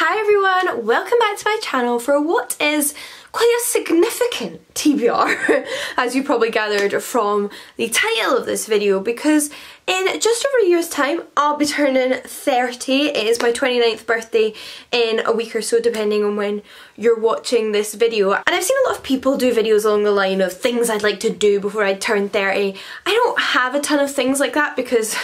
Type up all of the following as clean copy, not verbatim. Hi everyone, welcome back to my channel for what is quite a significant TBR, as you probably gathered from the title of this video, because in just over a year's time I'll be turning 30. It is my 29th birthday in a week or so, depending on when you're watching this video. And I've seen a lot of people do videos along the line of things I'd like to do before I turn 30. I don't have a ton of things like that because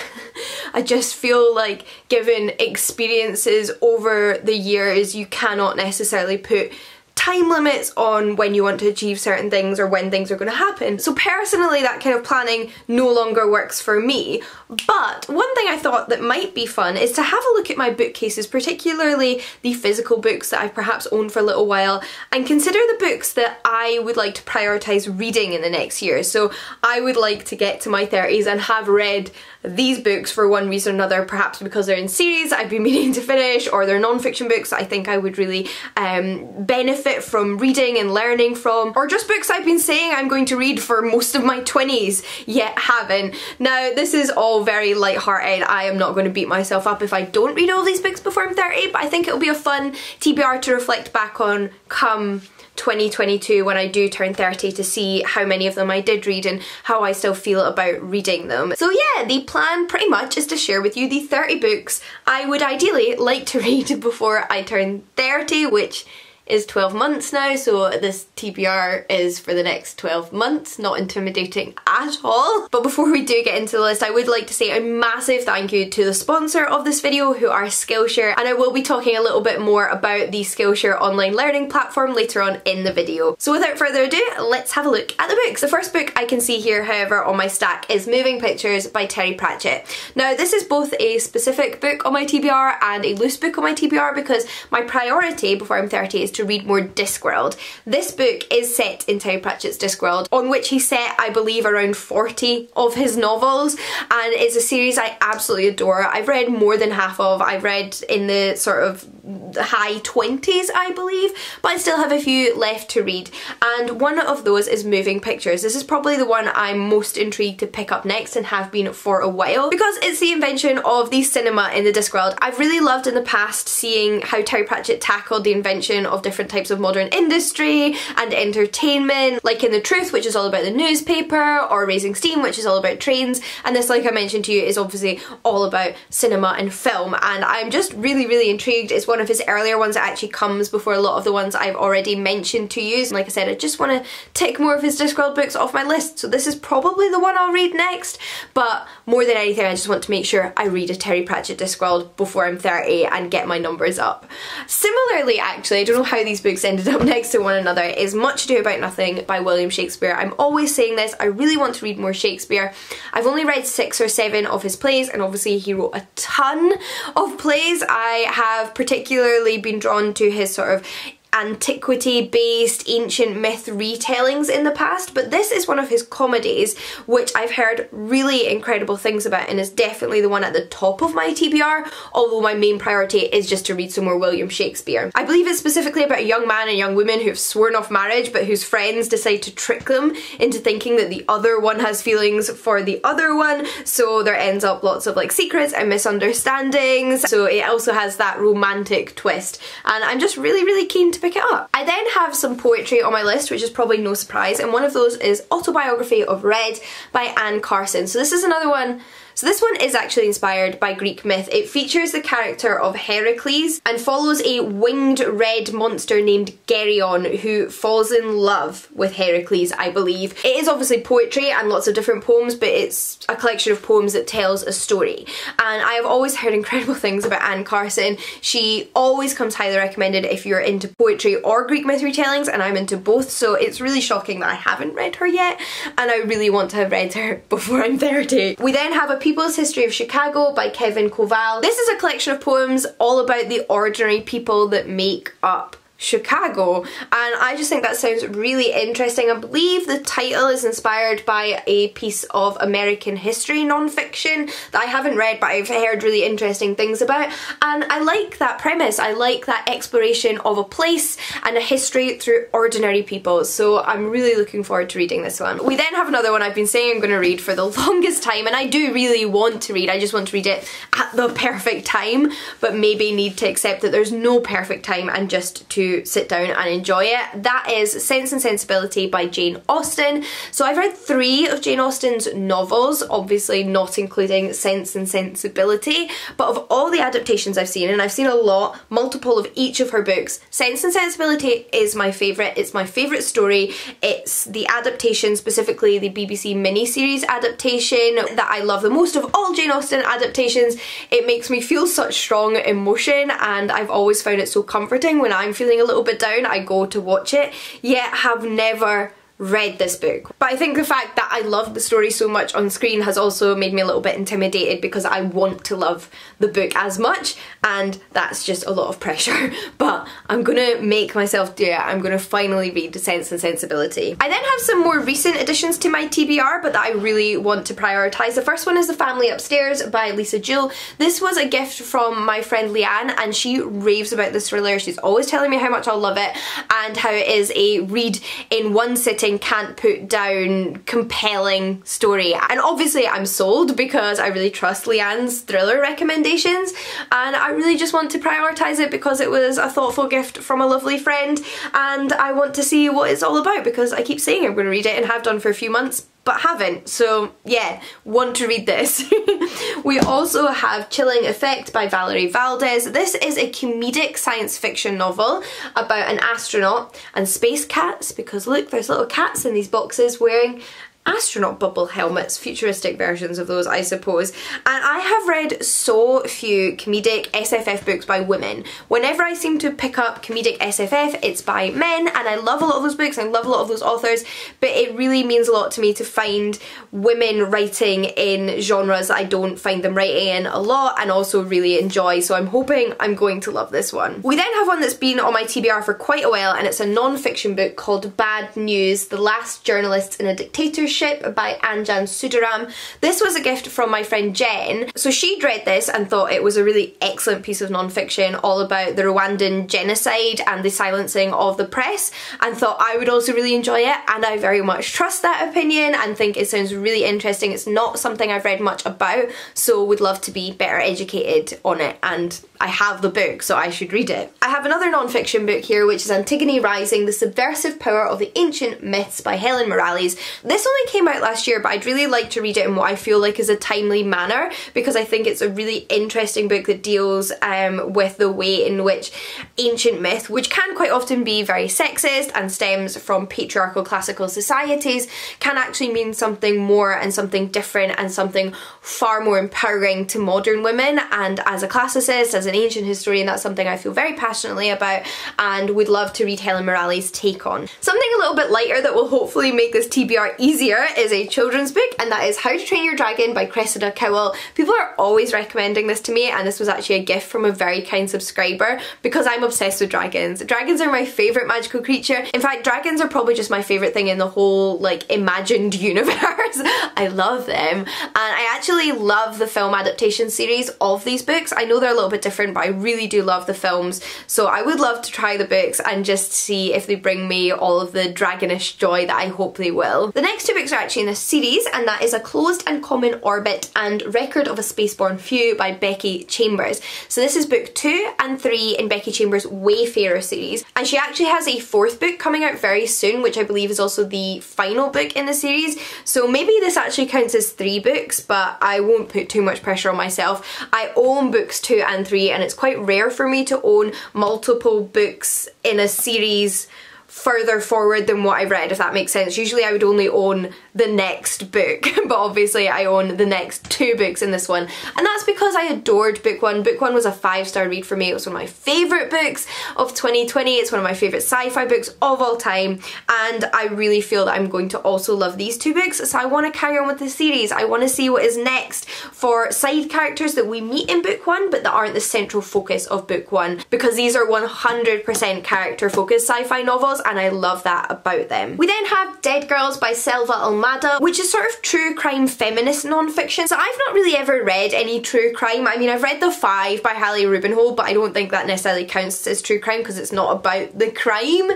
I just feel like given experiences over the years, you cannot necessarily put time limits on when you want to achieve certain things or when things are going to happen. So personally, that kind of planning no longer works for me. But one thing I thought that might be fun is to have a look at my bookcases, particularly the physical books that I perhaps own for a little while, and consider the books that I would like to prioritise reading in the next year. So I would like to get to my 30s and have read these books for one reason or another, perhaps because they're in series I've been meaning to finish, or they're non-fiction books that I think I would really benefit from reading and learning from, or just books I've been saying I'm going to read for most of my 20s yet haven't. Now, this is all very lighthearted. I am not going to beat myself up if I don't read all these books before I'm 30, but I think it'll be a fun TBR to reflect back on come 2022 when I do turn 30, to see how many of them I did read and how I still feel about reading them. So yeah, the plan pretty much is to share with you the 30 books I would ideally like to read before I turn 30, which is 12 months now, so this TBR is for the next 12 months, not intimidating at all. But before we do get into the list, I would like to say a massive thank you to the sponsor of this video, who are Skillshare, and I will be talking a little bit more about the Skillshare online learning platform later on in the video. So without further ado, let's have a look at the books. The first book I can see here, however, on my stack is Moving Pictures by Terry Pratchett. Now, this is both a specific book on my TBR and a loose book on my TBR, because my priority before I'm 30 is to read more Discworld. This book is set in Terry Pratchett's Discworld, on which he set, I believe, around 40 of his novels, and it's a series I absolutely adore. I've read more than half of. I've read in the sort of high 20s, I believe, but I still have a few left to read, and one of those is Moving Pictures. This is probably the one I'm most intrigued to pick up next, and have been for a while, because it's the invention of the cinema in the Discworld. I've really loved in the past seeing how Terry Pratchett tackled the invention of different types of modern industry and entertainment, like in The Truth, which is all about the newspaper, or Raising Steam, which is all about trains, and this, like I mentioned to you, is obviously all about cinema and film, and I'm just really intrigued. It's one of his earlier ones that actually comes before a lot of the ones I've already mentioned to you, and like I said, I just want to tick more of his Discworld books off my list, so this is probably the one I'll read next. But more than anything, I just want to make sure I read a Terry Pratchett Discworld before I'm 30 and get my numbers up. Similarly, actually, I don't know how these books ended up next to one another, is Much Ado About Nothing by William Shakespeare. I'm always saying this, I really want to read more Shakespeare. I've only read 6 or 7 of his plays, and obviously he wrote a ton of plays. I have particularly been drawn to his sort of antiquity-based ancient myth retellings in the past, but this is one of his comedies which I've heard really incredible things about, and is definitely the one at the top of my TBR, although my main priority is just to read some more William Shakespeare. I believe it's specifically about a young man and young woman who've sworn off marriage, but whose friends decide to trick them into thinking that the other one has feelings for the other one, so there ends up lots of like secrets and misunderstandings, so it also has that romantic twist, and I'm just really keen to pick it up. I then have some poetry on my list, which is probably no surprise, and one of those is Autobiography of Red by Anne Carson. So this is another one. So this one is actually inspired by Greek myth. It features the character of Heracles and follows a winged red monster named Geryon, who falls in love with Heracles, I believe. It is obviously poetry and lots of different poems, but it's a collection of poems that tells a story. And I have always heard incredible things about Anne Carson. She always comes highly recommended if you're into poetry or Greek myth retellings, and I'm into both, so it's really shocking that I haven't read her yet, and I really want to have read her before I'm 30. We then have a People's History of Chicago by Kevin Coval. This is a collection of poems all about the ordinary people that make up Chicago, and I just think that sounds really interesting. I believe the title is inspired by a piece of American history nonfiction that I haven't read, but I've heard really interesting things about, and I like that premise. I like that exploration of a place and a history through ordinary people, so I'm really looking forward to reading this one. We then have another one I've been saying I'm going to read for the longest time, and I do really want to read, I just want to read it at the perfect time, but maybe need to accept that there's no perfect time and just to sit down and enjoy it. That is Sense and Sensibility by Jane Austen. So I've read 3 of Jane Austen's novels, obviously not including Sense and Sensibility, but of all the adaptations I've seen, and I've seen a lot, multiple of each of her books, Sense and Sensibility is my favourite. It's my favourite story. It's the adaptation, specifically the BBC miniseries adaptation, that I love the most of all Jane Austen adaptations. It makes me feel such strong emotion, and I've always found it so comforting. When I'm feeling a little bit down, I go to watch it, yet have never read this book. But I think the fact that I love the story so much on screen has also made me a little bit intimidated, because I want to love the book as much, and that's just a lot of pressure. But I'm gonna make myself do it. I'm gonna finally read Sense and Sensibility. I then have some more recent additions to my TBR, but that I really want to prioritise. The first one is The Family Upstairs by Lisa Jewell. This was a gift from my friend Leanne, and she raves about this thriller. She's always telling me how much I'll love it, and how it is a read in one sitting, can't put down, compelling story. And obviously I'm sold, because I really trust Leanne's thriller recommendations, and I really just want to prioritise it because it was a thoughtful gift from a lovely friend, and I want to see what it's all about, because I keep saying I'm going to read it and have done for a few months but haven't. So yeah, want to read this. We also have Chilling Effect by Valerie Valdez. This is a comedic science fiction novel about an astronaut and space cats, because look, there's little cats in these boxes wearing astronaut bubble helmets, futuristic versions of those I suppose. And I have read so few comedic SFF books by women. Whenever I seem to pick up comedic SFF, it's by men, and I love a lot of those books, I love a lot of those authors, but it really means a lot to me to find women writing in genres that I don't find them writing in a lot, and also really enjoy, so I'm hoping I'm going to love this one. We then have one that's been on my TBR for quite a while, and it's a non-fiction book called Bad News, The Last Journalist in a Dictatorship by Anjan Sudaram. This was a gift from my friend Jen. So she'd read this and thought it was a really excellent piece of non-fiction all about the Rwandan genocide and the silencing of the press, and thought I would also really enjoy it, and I very much trust that opinion and think it sounds really interesting. It's not something I've read much about, so would love to be better educated on it, and I have the book, so I should read it. I have another non-fiction book here, which is Antigone Rising, The Subversive Power of the Ancient Myths by Helen Morales. This only came out last year, but I'd really like to read it in what I feel like is a timely manner, because I think it's a really interesting book that deals with the way in which ancient myth, which can quite often be very sexist and stems from patriarchal classical societies, can actually mean something more and something different and something far more empowering to modern women. And as a classicist, as an ancient historian, that's something I feel very passionately about and would love to read Helen Morales' take on. Something a little bit lighter that will hopefully make this TBR easier is a children's book, and that is How to Train Your Dragon by Cressida Cowell. People are always recommending this to me, and this was actually a gift from a very kind subscriber, because I'm obsessed with dragons. Dragons are my favourite magical creature. In fact, dragons are probably just my favourite thing in the whole like imagined universe. I love them, and I actually love the film adaptation series of these books. I know they're a little bit different, but I really do love the films, so I would love to try the books and just see if they bring me all of the dragonish joy that I hope they will. The next two books are actually in a series, and that is A Closed and Common Orbit and Record of a Spaceborne Few by Becky Chambers. So this is book 2 and 3 in Becky Chambers' Wayfarer series, and she actually has a 4th book coming out very soon, which I believe is also the final book in the series, so maybe this actually counts as 3 books, but I won't put too much pressure on myself. I own books 2 and 3, and it's quite rare for me to own multiple books in a series further forward than what I read, if that makes sense. Usually I would only own the next book, but obviously I own the next two books in this one. And that's because I adored book one. Book one was a 5-star read for me. It was one of my favourite books of 2020. It's one of my favourite sci-fi books of all time. And I really feel that I'm going to also love these two books. So I want to carry on with the series. I want to see what is next for side characters that we meet in book one, but that aren't the central focus of book one, because these are 100% character focused sci-fi novels, and I love that about them. We then have Dead Girls by Selva Almada, which is sort of true crime feminist non-fiction. So I've not really ever read any true crime. I mean, I've read The Five by Hallie Rubenhol, but I don't think that necessarily counts as true crime because it's not about the crime,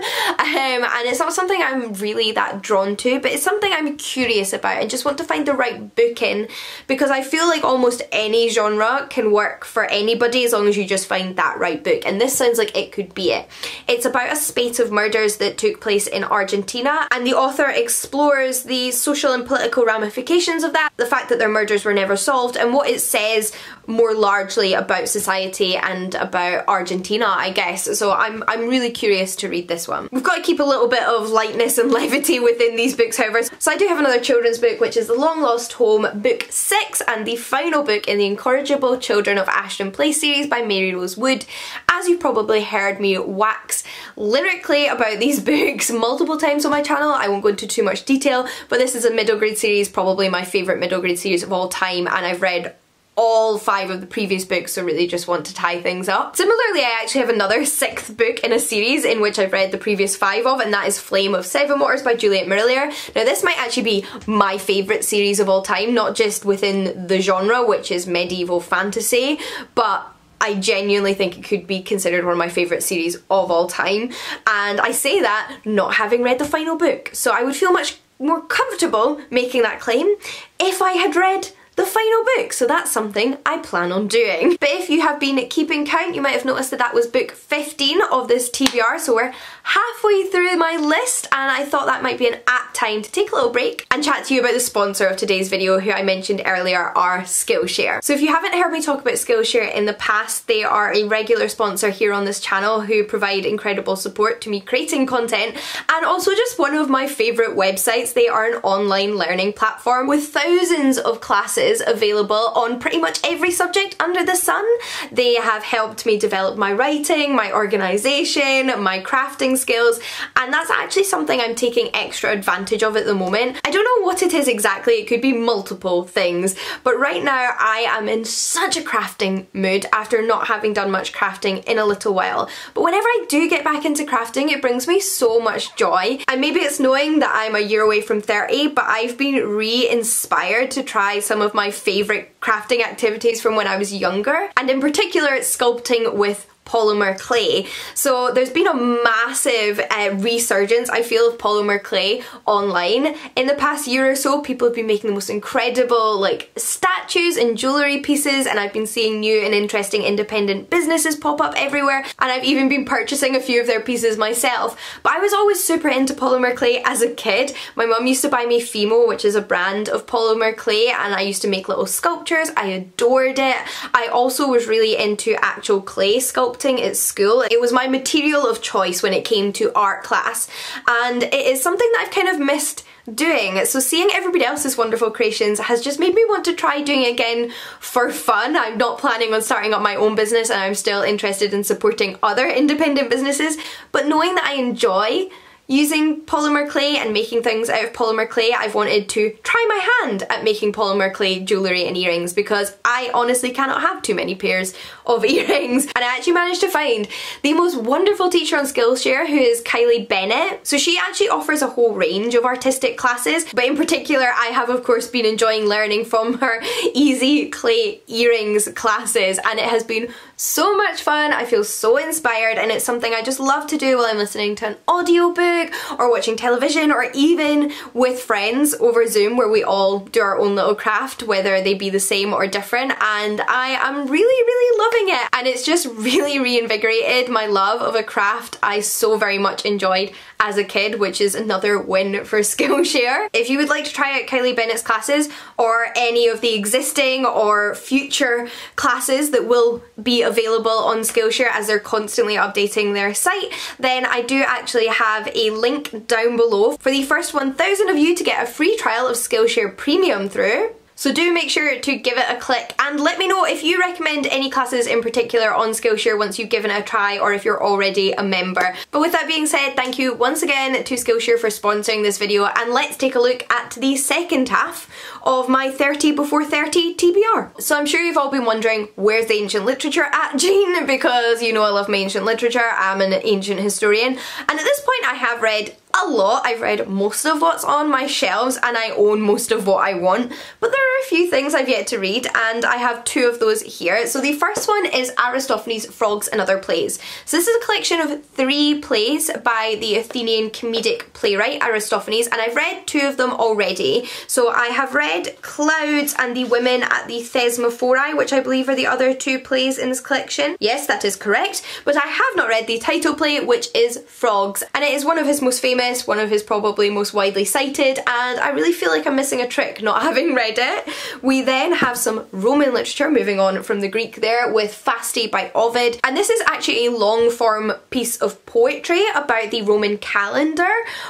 and it's not something I'm really that drawn to, but it's something I'm curious about. I just want to find the right book in, because I feel like almost any genre can work for anybody as long as you just find that right book, and this sounds like it could be it. It's about a spate of murders that took place in Argentina, and the author explores the social and political ramifications of that, the fact that their murders were never solved, and what it says more largely about society and about Argentina, I guess. So I'm really curious to read this one. We've got to keep a little bit of lightness and levity within these books, however. So I do have another children's book, which is The Long Lost Home, book 6, and the final book in the Incorrigible Children of Ashton Place series by Mary Rose Wood. As you probably heard me wax lyrically about these books multiple times on my channel, I won't go into too much detail, but this is a middle grade series, probably my favourite middle grade series of all time, and I've read all 5 of the previous books, so really just want to tie things up. Similarly, I actually have another 6th book in a series in which I've read the previous 5 of, and that is Flame of Seven Waters by Juliet Marillier. Now this might actually be my favourite series of all time, not just within the genre, which is medieval fantasy, but I genuinely think it could be considered one of my favourite series of all time, and I say that not having read the final book. So I would feel much more comfortable making that claim if I had read the final book, so that's something I plan on doing. But if you have been keeping count, you might have noticed that that was book 15 of this TBR, so we're halfway through my list, and I thought that might be an apt time to take a little break and chat to you about the sponsor of today's video, who I mentioned earlier are Skillshare. So if you haven't heard me talk about Skillshare in the past, they are a regular sponsor here on this channel who provide incredible support to me creating content, and also just one of my favourite websites. They are an online learning platform with thousands of classes available on pretty much every subject under the sun. They have helped me develop my writing, my organisation, my crafting skills, and that's actually something I'm taking extra advantage of at the moment. I don't know what it is exactly, it could be multiple things, but right now I am in such a crafting mood after not having done much crafting in a little while. But whenever I do get back into crafting, it brings me so much joy, and maybe it's knowing that I'm a year away from 30, but I've been re-inspired to try some of my favourite crafting activities from when I was younger, and in particular it's sculpting with polymer clay. So there's been a massive resurgence, I feel, of polymer clay online. In the past year or so, people have been making the most incredible like statues and jewellery pieces, and I've been seeing new and interesting independent businesses pop up everywhere, and I've even been purchasing a few of their pieces myself. But I was always super into polymer clay as a kid. My mum used to buy me Fimo, which is a brand of polymer clay, and I used to make little sculptures. I adored it. I also was really into actual clay sculpting at school. It was my material of choice when it came to art class, and it is something that I've kind of missed doing. So seeing everybody else's wonderful creations has just made me want to try doing it again for fun. I'm not planning on starting up my own business, and I'm still interested in supporting other independent businesses, but knowing that I enjoy using polymer clay and making things out of polymer clay, I've wanted to try my hand at making polymer clay jewellery and earrings, because I honestly cannot have too many pairs of earrings. And I actually managed to find the most wonderful teacher on Skillshare, who is Kylie Bennett. So she actually offers a whole range of artistic classes, but in particular I have of course been enjoying learning from her easy clay earrings classes, and it has been so much fun. I feel so inspired, and it's something I just love to do while I'm listening to an audiobook or watching television, or even with friends over Zoom, where we all do our own little craft, whether they be the same or different, and I am really loving it, and it's just really reinvigorated my love of a craft I so very much enjoyed as a kid, which is another win for Skillshare. If you would like to try out Kylie Bennett's classes or any of the existing or future classes that will be available on Skillshare as they're constantly updating their site, then I do actually have a link down below for the first 1,000 of you to get a free trial of Skillshare Premium through. So do make sure to give it a click and let me know if you recommend any classes in particular on Skillshare once you've given it a try or if you're already a member. But with that being said, thank you once again to Skillshare for sponsoring this video, and let's take a look at the second half of my 30 before 30 TBR. So I'm sure you've all been wondering, where's the ancient literature at, Jane? Because you know I love my ancient literature, I'm an ancient historian, and at this point I have read a lot. I've read most of what's on my shelves and I own most of what I want, but there are a few things I've yet to read and I have two of those here. So the first one is Aristophanes' Frogs and Other Plays. So this is a collection of 3 plays by the Athenian comedic playwright Aristophanes, and I've read 2 of them already. So I have read Clouds and The Women at the Thesmophorae, which I believe are the other 2 plays in this collection. Yes, that is correct, but I have not read the title play, which is Frogs, and it is one of his most famous, one of his probably most widely cited, and I really feel like I'm missing a trick not having read it. We then have some Roman literature, moving on from the Greek there, with Fasti by Ovid, and this is actually a long form piece of poetry about the Roman calendar,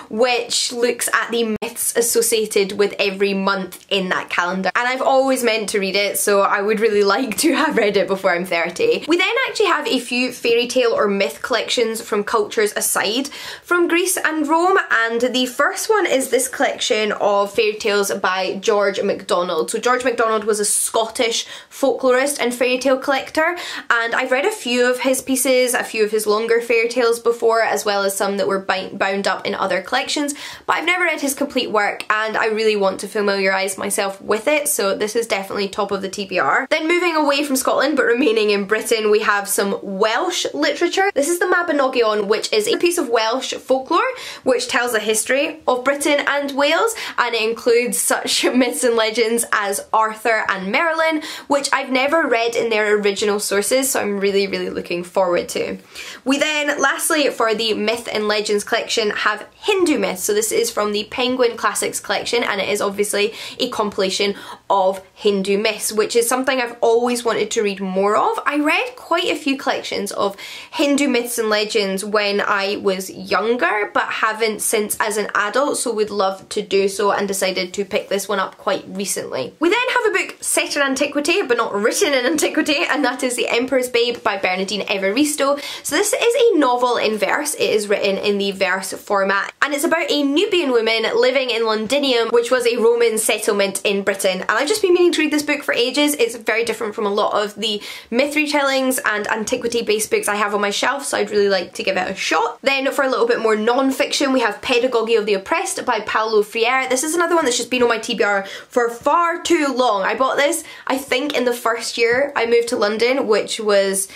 which looks at the myths associated with every month in that calendar, and I've always meant to read it, so I would really like to have read it before I'm 30. We then actually have a few fairy tale or myth collections from cultures aside from Greece and Rome, and the first one is this collection of fairy tales by George MacDonald. So George MacDonald was a Scottish folklorist and fairy tale collector, and I've read a few of his pieces, a few of his longer fairy tales before, as well as some that were bound up in other collections, but I've never read his complete work and I really want to familiarise myself with it, so this is definitely top of the TBR. Then moving away from Scotland but remaining in Britain, we have some Welsh literature. This is the Mabinogion, which is a piece of Welsh folklore which tells the history of Britain and Wales, and it includes such myths and legends as Arthur and Merlin, which I've never read in their original sources, so I'm really, really looking forward to. We then, lastly, for the Myth and Legends collection, have Hindu myths. So this is from the Penguin Classics collection, and it is obviously a compilation of Hindu myths, which is something I've always wanted to read more of. I read quite a few collections of Hindu myths and legends when I was younger, but haven't since as an adult, so would love to do so, and decided to pick this one up quite recently. We then have a book set in antiquity but not written in antiquity, and that is The Emperor's Babe by Bernardine Evaristo. So this is a novel in verse. It is written in the verse format, and it's about a Nubian woman living in Londinium, which was a Roman settlement in Britain, and I've just been meaning to read this book for ages. It's very different from a lot of the myth retellings and antiquity based books I have on my shelf, so I'd really like to give it a shot. Then for a little bit more non-fiction, we have Pedagogy of the Oppressed by Paulo Freire. This is another one that's just been on my TBR for far too long. I bought this, I think, in the first year I moved to London, which was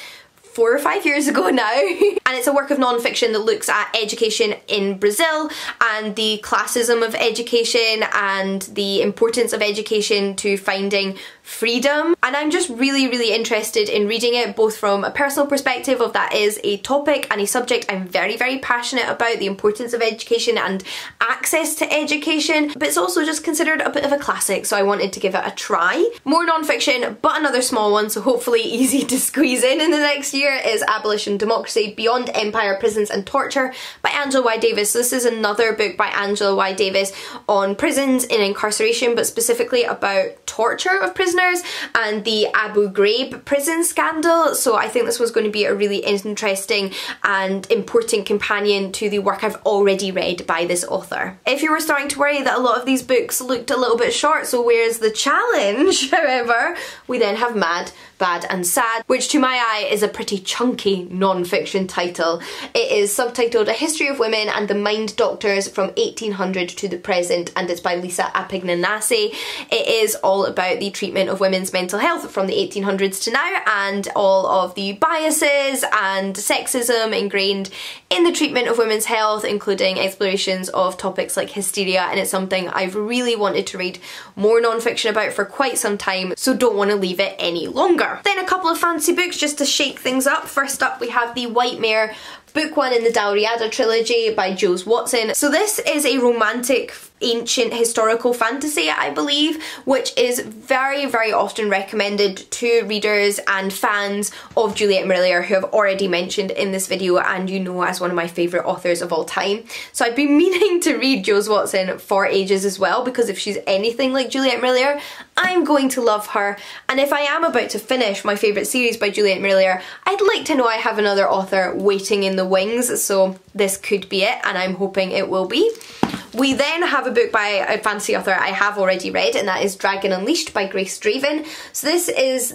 4 or 5 years ago now, and it's a work of non-fiction that looks at education in Brazil and the classism of education and the importance of education to finding freedom, and I'm just really, really interested in reading it, both from a personal perspective of that is a topic and a subject I'm very, very passionate about, the importance of education and access to education, but it's also just considered a bit of a classic, so I wanted to give it a try. More non-fiction, but another small one, so hopefully easy to squeeze in the next year, is Abolition, Democracy, Beyond Empire, Prisons and Torture by Angela Y. Davis. So this is another book by Angela Y. Davis on prisons and incarceration, but specifically about torture of prisoners and the Abu Ghraib prison scandal. So I think this was going to be a really interesting and important companion to the work I've already read by this author. If you were starting to worry that a lot of these books looked a little bit short, so where's the challenge, however, we then have Mad, Bad and Sad, which to my eye is a pretty chunky non-fiction title. It is subtitled A History of Women and the Mind Doctors from 1800 to the Present, and it's by Lisa Apignanassi. It is all about the treatment of women's mental health from the 1800s to now, and all of the biases and sexism ingrained in the treatment of women's health, including explorations of topics like hysteria, and it's something I've really wanted to read more non-fiction about for quite some time, so don't want to leave it any longer. Then a couple of fancy books just to shake things up. First up we have The White Mare book one in the Dalriada trilogy by Jules Watson. So this is a romantic ancient historical fantasy, I believe, which is very, very often recommended to readers and fans of Juliet Marillier, who I've already mentioned in this video and you know as one of my favourite authors of all time. So I've been meaning to read Jules Watson for ages as well, because if she's anything like Juliet Marillier, I'm going to love her. And if I am about to finish my favourite series by Juliet Marillier, I'd like to know I have another author waiting in the wings, so this could be it, and I'm hoping it will be. We then have a book by a fantasy author I have already read, and that is Dragon Unleashed by Grace Draven. So this is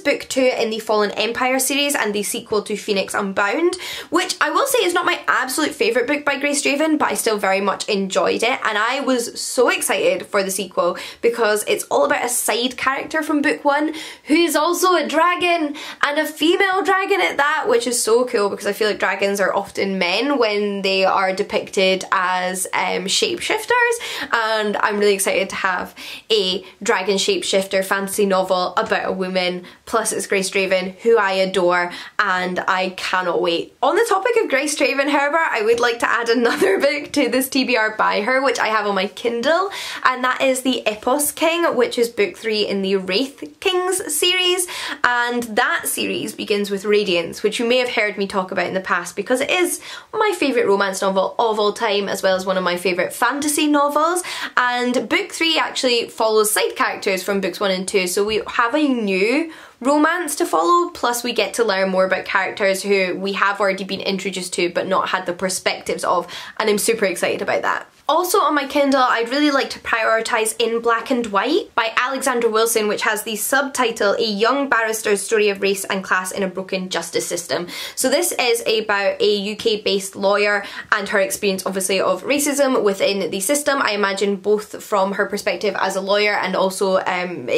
book two in the Fallen Empire series and the sequel to Phoenix Unbound, which I will say is not my absolute favourite book by Grace Draven, but I still very much enjoyed it. And I was so excited for the sequel because it's all about a side character from book one who's also a dragon, and a female dragon at that, which is so cool because I feel like dragons are often men when they are depicted as shapeshifters, and I'm really excited to have a dragon shapeshifter fantasy novel about a woman. Plus it's Grace Draven, who I adore, and I cannot wait. On the topic of Grace Draven, however, I would like to add another book to this TBR by her, which I have on my Kindle, and that is The Epos King, which is book three in the Wraith Kings series, and that series begins with Radiance, which you may have heard me talk about in the past because it is my favourite romance novel of all time, as well as one of my favourite fantasy novels. And book three actually follows side characters from books one and two, so we have a new romance to follow, plus we get to learn more about characters who we have already been introduced to but not had the perspectives of, and I'm super excited about that. Also on my Kindle, I'd really like to prioritise In Black and White by Alexandra Wilson, which has the subtitle A Young Barrister's Story of Race and Class in a Broken Justice System. So this is about a UK-based lawyer and her experience, obviously, of racism within the system. I imagine both from her perspective as a lawyer and also in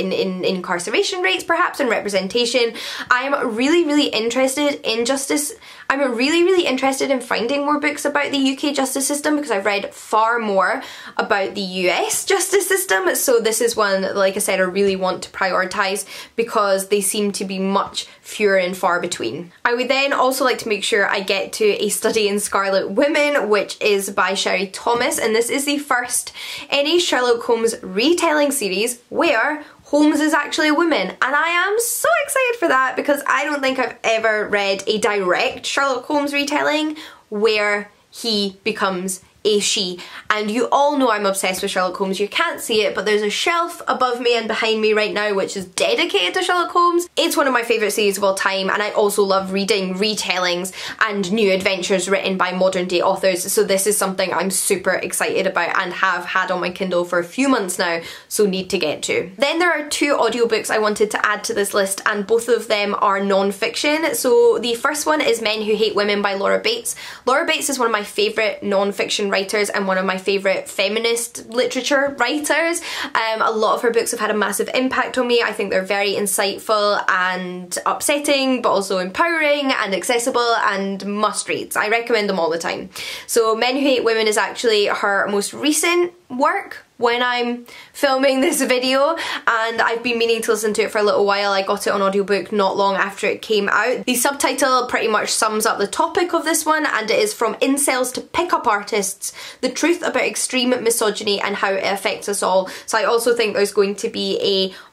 incarceration rates, perhaps, and representation. I am really, really interested in justice. I'm really, really interested in finding more books about the UK justice system because I've read far more about the US justice system, so this is one that, like I said, I really want to prioritise because they seem to be much fewer and far between. I would then also like to make sure I get to A Study in Scarlet Women, which is by Sherry Thomas, and this is the first in a Sherlock Holmes retelling series where Holmes is actually a woman, and I am so excited for that because I don't think I've ever read a direct Sherlock Holmes retelling where he becomes a she. And you all know I'm obsessed with Sherlock Holmes. You can't see it, but there's a shelf above me and behind me right now which is dedicated to Sherlock Holmes. It's one of my favourite series of all time, and I also love reading retellings and new adventures written by modern day authors, so this is something I'm super excited about and have had on my Kindle for a few months now, so need to get to. Then there are two audiobooks I wanted to add to this list, and both of them are non-fiction. So the first one is Men Who Hate Women by Laura Bates. Laura Bates is one of my favourite non-fiction writers and one of my favourite feminist literature writers. A lot of her books have had a massive impact on me. I think they're very insightful and upsetting, but also empowering and accessible and must reads. I recommend them all the time. So Men Who Hate Women is actually her most recent work when I'm filming this video, and I've been meaning to listen to it for a little while. I got it on audiobook not long after it came out. The subtitle pretty much sums up the topic of this one, and it is From Incels to Pickup Artists, The Truth About Extreme Misogyny and How It Affects Us All. So I also think there's going to be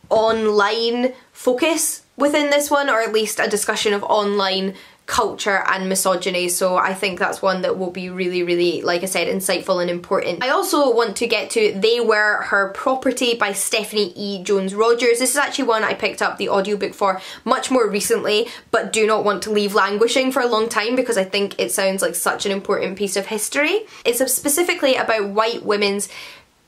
a online focus within this one, or at least a discussion of online culture and misogyny, so I think that's one that will be really, really, like I said, insightful and important. I also want to get to They Were Her Property by Stephanie E. Jones-Rogers. This is actually one I picked up the audiobook for much more recently, but do not want to leave languishing for a long time because I think it sounds like such an important piece of history. It's specifically about white women's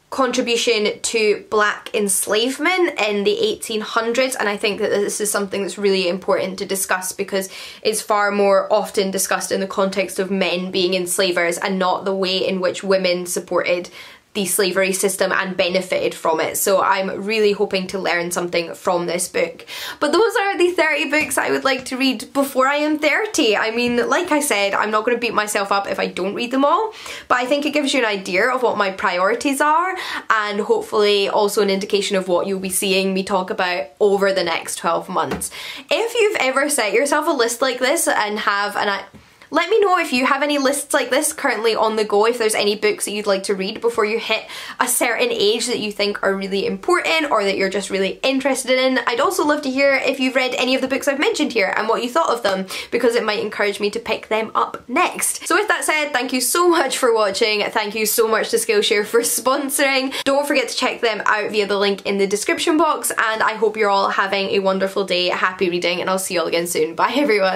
contribution to black enslavement in the 1800s, and I think that this is something that's really important to discuss because it's far more often discussed in the context of men being enslavers and not the way in which women supported the slavery system and benefited from it. So I'm really hoping to learn something from this book. But those are the 30 books I would like to read before I am 30. I mean, like I said, I'm not going to beat myself up if I don't read them all, but I think it gives you an idea of what my priorities are and hopefully also an indication of what you'll be seeing me talk about over the next 12 months. If you've ever set yourself a list like this and have an Let me know if you have any lists like this currently on the go, if there's any books that you'd like to read before you hit a certain age that you think are really important or that you're just really interested in. I'd also love to hear if you've read any of the books I've mentioned here and what you thought of them, because it might encourage me to pick them up next. So with that said, thank you so much for watching, thank you so much to Skillshare for sponsoring. Don't forget to check them out via the link in the description box, and I hope you're all having a wonderful day, happy reading, and I'll see you all again soon. Bye everyone!